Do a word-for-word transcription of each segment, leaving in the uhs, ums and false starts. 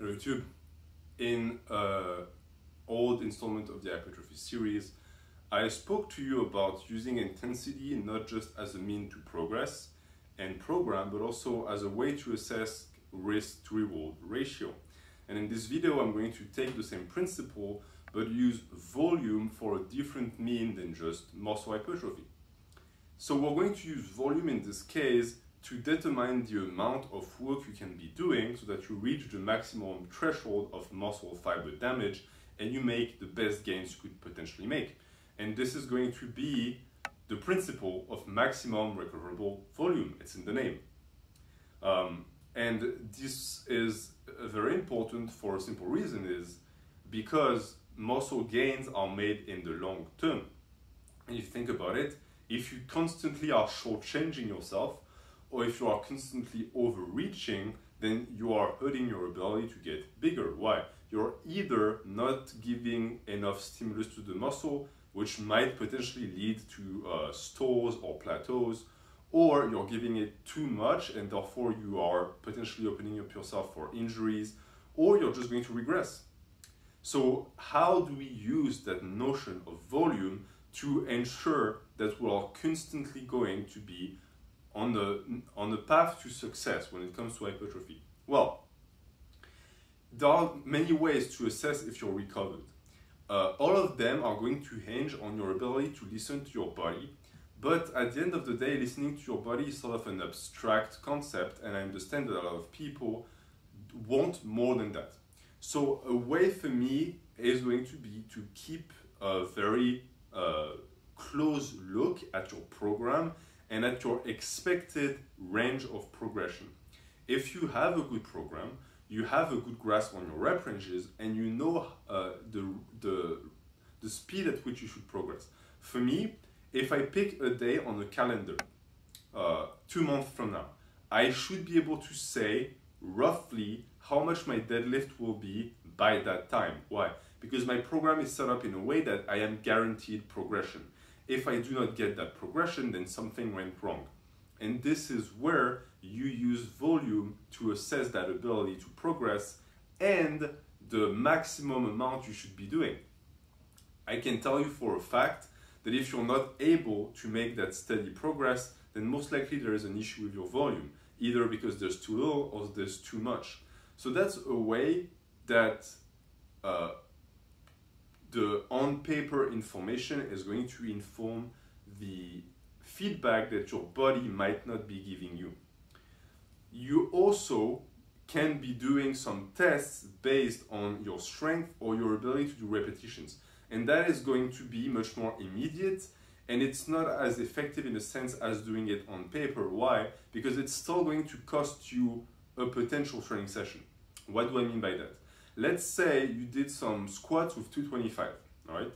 or YouTube in an old installment of the hypertrophy series. I spoke to you about using intensity not just as a mean to progress and program, but also as a way to assess risk to reward ratio. And in this video, I'm going to take the same principle, but use volume for a different mean than just muscle hypertrophy. So we're going to use volume in this case to determine the amount of work you can be doing so that you reach the maximum threshold of muscle fiber damage and you make the best gains you could potentially make. And this is going to be the principle of maximum recoverable volume. It's in the name. Um, and this is very important for a simple reason, is because muscle gains are made in the long term. And if you think about it, if you constantly are shortchanging yourself, or if you are constantly overreaching, then you are hurting your ability to get bigger. Why? You're either not giving enough stimulus to the muscle, which might potentially lead to uh, stalls or plateaus, or you're giving it too much and therefore you are potentially opening up yourself for injuries, or you're just going to regress. So how do we use that notion of volume to ensure that we are constantly going to be on the, on the path to success when it comes to hypertrophy? Well, there are many ways to assess if you're recovered. Uh, all of them are going to hinge on your ability to listen to your body, but at the end of the day, listening to your body is sort of an abstract concept, and I understand that a lot of people want more than that. So a way for me is going to be to keep a very uh, close look at your program and at your expected range of progression. If you have a good program, you have a good grasp on your rep ranges and you know uh, the, the, the speed at which you should progress. For me, if I pick a day on the calendar, uh, two months from now, I should be able to say roughly how much my deadlift will be by that time. Why? Because my program is set up in a way that I am guaranteed progression. If I do not get that progression, then something went wrong. And this is where you use volume to assess that ability to progress and the maximum amount you should be doing. I can tell you for a fact that if you're not able to make that steady progress, then most likely there is an issue with your volume, either because there's too little or there's too much. So that's a way that uh, the on-paper information is going to inform the feedback that your body might not be giving you. You also can be doing some tests based on your strength or your ability to do repetitions. And that is going to be much more immediate, and it's not as effective in a sense as doing it on paper. Why? Because it's still going to cost you a potential training session. What do I mean by that? Let's say you did some squats with two twenty-five, all right?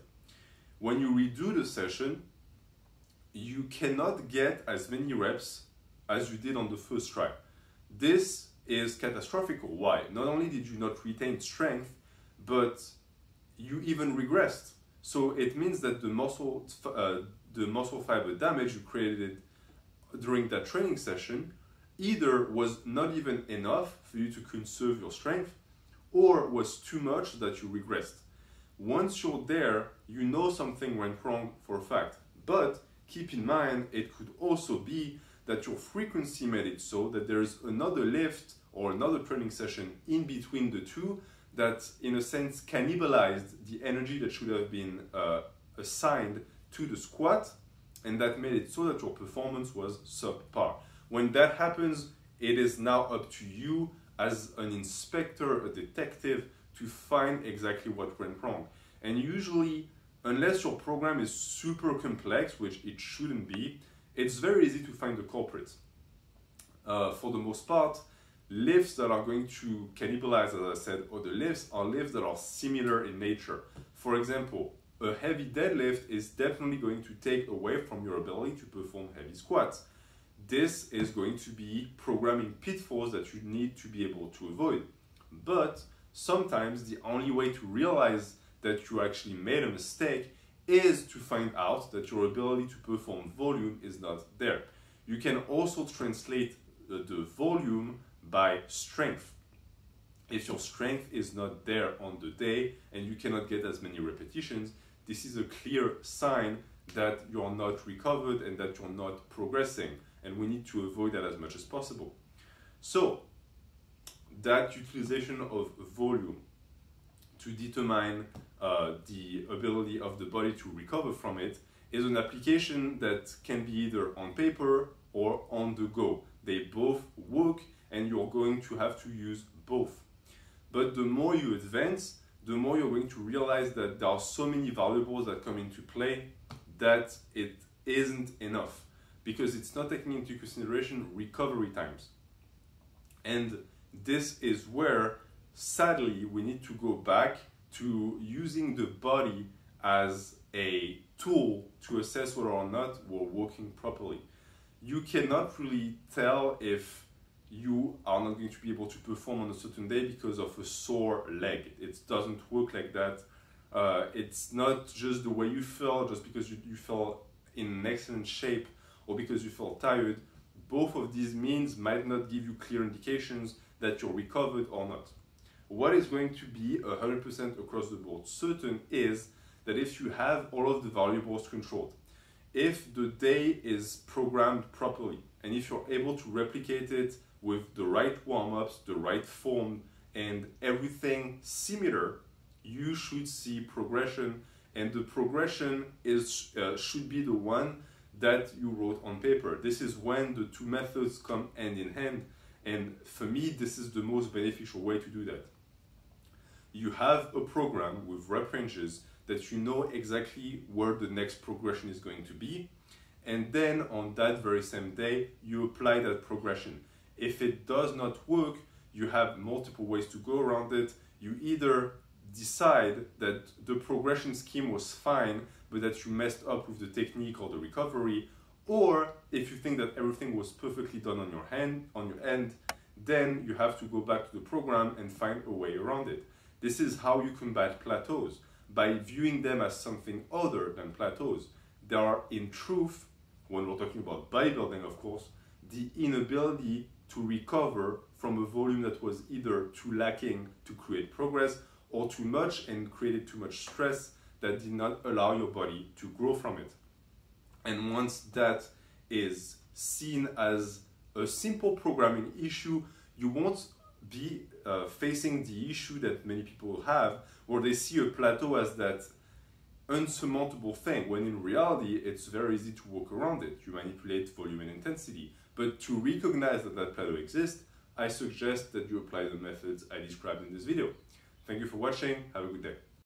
When you redo the session, you cannot get as many reps as you did on the first try. This is catastrophic. Why? Not only did you not retain strength, but you even regressed. So it means that the muscle, uh, the muscle fiber damage you created during that training session either was not even enough for you to conserve your strength, or was too much that you regressed. Once you're there, you know something went wrong for a fact, but keep in mind, it could also be that your frequency made it so that there's another lift or another training session in between the two that, in a sense, cannibalized the energy that should have been uh, assigned to the squat, and that made it so that your performance was subpar. When that happens, it is now up to you as an inspector, a detective, to find exactly what went wrong. And usually, unless your program is super complex, which it shouldn't be, it's very easy to find the culprit. Uh, for the most part, lifts that are going to cannibalize, as I said, other lifts are lifts that are similar in nature. For example, a heavy deadlift is definitely going to take away from your ability to perform heavy squats. This is going to be programming pitfalls that you need to be able to avoid. But sometimes the only way to realize that you actually made a mistake is to find out that your ability to perform volume is not there. You can also translate the, the volume by strength. if your strength is not there on the day and you cannot get as many repetitions, this is a clear sign that you're not recovered and that you're not progressing, and we need to avoid that as much as possible. So that utilization of volume to determine uh, the ability of the body to recover from it is an application that can be either on paper or on the go. They both work, and you're going to have to use both. But the more you advance, the more you're going to realize that there are so many variables that come into play that it isn't enough, because it's not taking into consideration recovery times. And this is where, sadly, we need to go back to using the body as a tool to assess whether or not we're working properly. You cannot really tell if you are not going to be able to perform on a certain day because of a sore leg. It doesn't work like that. Uh, it's not just the way you feel, just because you, you feel in excellent shape or because you feel tired. Both of these means might not give you clear indications that you're recovered or not. What is going to be one hundred percent across the board certain is that if you have all of the variables controlled, if the day is programmed properly, and if you're able to replicate it with the right warm-ups, the right form, and everything similar, you should see progression, and the progression is uh, should be the one that you wrote on paper. This is when the two methods come hand in hand, and for me, this is the most beneficial way to do that. You have a program with rep ranges that you know exactly where the next progression is going to be, and then on that very same day, you apply that progression. If it does not work, you have multiple ways to go around it. You either decide that the progression scheme was fine, but that you messed up with the technique or the recovery, or if you think that everything was perfectly done on your hand, on your end, then you have to go back to the program and find a way around it. This is how you combat plateaus, by viewing them as something other than plateaus. They are, in truth, when we're talking about bodybuilding, of course, the inability to recover from a volume that was either too lacking to create progress or too much and created too much stress that did not allow your body to grow from it. And once that is seen as a simple programming issue, you won't be uh, facing the issue that many people have, where they see a plateau as that unsurmountable thing, when in reality, it's very easy to work around it. You manipulate volume and intensity. But to recognize that that plateau exists, I suggest that you apply the methods I described in this video. Thank you for watching. Have a good day.